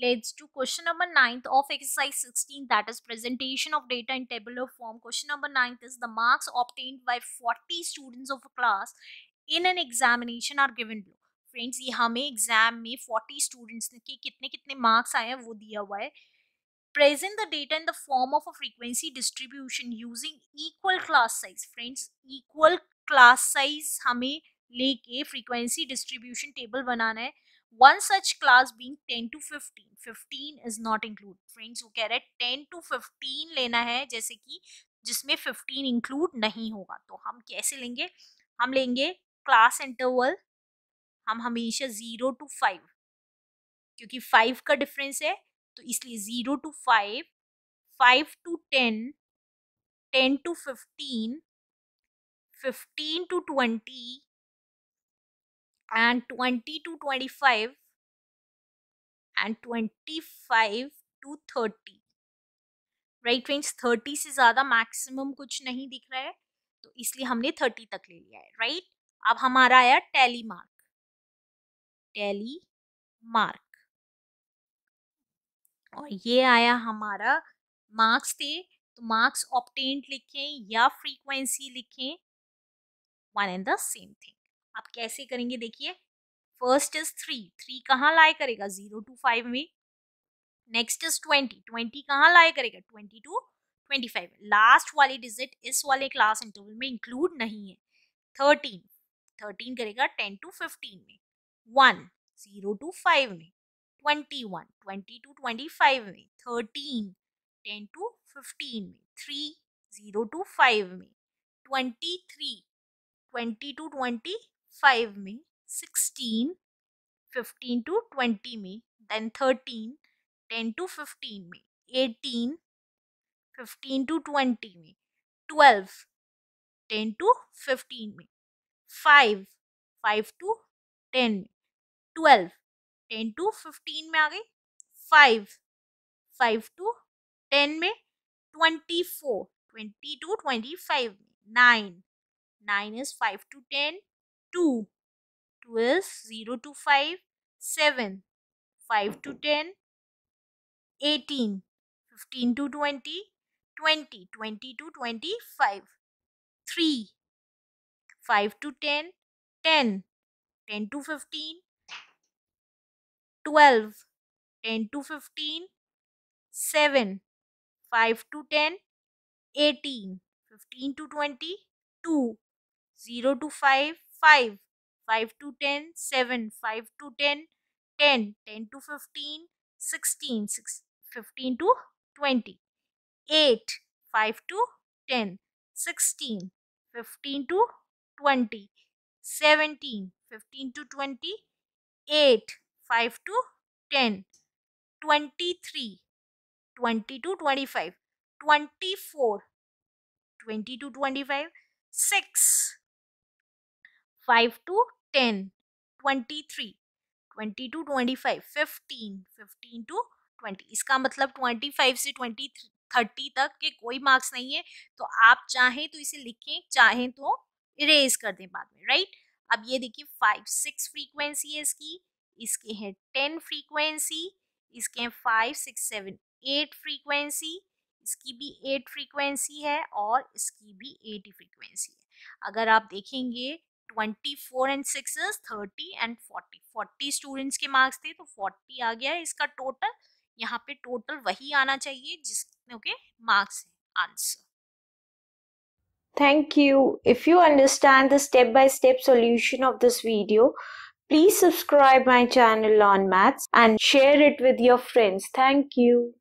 leads to question number 9 of exercise 16, that is presentation of data in tabular form. Question number 9 is the marks obtained by 40 students of a class in an examination are given below. Friends, ये हमें exam में 40 students के कितने कितने marks आए हैं वो दिया हुआ है. Present the data in the form of a frequency distribution using equal class size. Friends, equal class size हमें लेके फ्रीक्वेंसी डिस्ट्रीब्यूशन टेबल बनाना है. One such class being 10 to 15. 15 is not included. Friends, वो कह रहा है 10 to 15 लेना है, जैसे कि जिसमें 15 इंक्लूड नहीं होगा. तो हम कैसे लेंगे? हम लेंगे क्लास इंटरवल, हम हमेशा 0 to 5, क्योंकि 5 का डिफरेंस है तो इसलिए 0 to 5, 5 to 10, 10 to 15, 15 to 20 and 20 to 25 and 25 to 30. Right friends, 30 से ज़्यादा मैक्सिमम कुछ नहीं दिख रहा है तो इसलिए हमने 30 तक ले लिया है. राइट, अब हमारा आया टैली मार्क. टैली मार्क, और ये आया हमारा मार्क्स थे. तो मार्क्स ऑब्टेन्ड लिखें या फ्रीक्वेंसी लिखें, one and the same thing. आप कैसे करेंगे देखिए. फर्स्ट इज 3 कहाँ लाई करेगा? 0 to 5 में. नेक्स्ट इज 20 कहाँ लाई करेगा? 20 to 25. लास्ट वाली डिजिट इस वाले क्लास इंटरवल में इंक्लूड नहीं है. 13 करेगा 10 to 15 में. 1 0 to 5 में. 21 20 to 25 में. 13 10 to 15 में. 3 0 to 5 में. 23 20 to 25 में. 16 15 to 20 में. देन 13 10 to 15 में. 18 15 to 20 में. 12 10 to 15 में. 5 5 to 10 में. 12 10 to 15 में आ गई. 5 5 to 10 में. 24 20 to 25 में. 9 is 5 to 10, 2 is 0 to 5, 7, 5 to 10, 18, 15 to 20, 20, 20 to 25, 3, 5 to 10, 10, 10 to 15, 12, 10 to 15, 7, 5 to 10, 18, 15 to 20, 2, 0 to 5, 5, 5 to 10, 7, 5 to 10, 10, 10 to 15, 16, 15 to 20, 8, 5 to 10, 16, 15 to 20, 17, 15 to 20, 8, 5 to 10, 23, 20 to 25, 24, 20 to 25, 6, 5 to 10, 23, 20 to 25, 15, 15 to 20. इसका मतलब 25 से 30 तक के कोई मार्क्स नहीं है. तो आप चाहें तो इसे लिखें, चाहें तो इरेज कर दें बाद में. राइट, अब ये देखिए 5 6 फ्रीक्वेंसी है इसकी, इसके हैं 10 फ्रीक्वेंसी, इसके हैं 5 6 7 8 फ्रीक्वेंसी, इसकी भी 8 फ्रीक्वेंसी है और इसकी भी 8 फ्रीक्वेंसी है. अगर आप देखेंगे 24 एंड 6 इज 30 एंड 40. 40 स्टूडेंट्स के मार्क्स थे तो 40 आ गया है इसका टोटल. यहाँ पे टोटल वही आना चाहिए जिसमें के मार्क्स हैं. Answer. Thank you. If you understand the step by step solution of this video, please subscribe my channel on maths and share it with your friends. Thank you.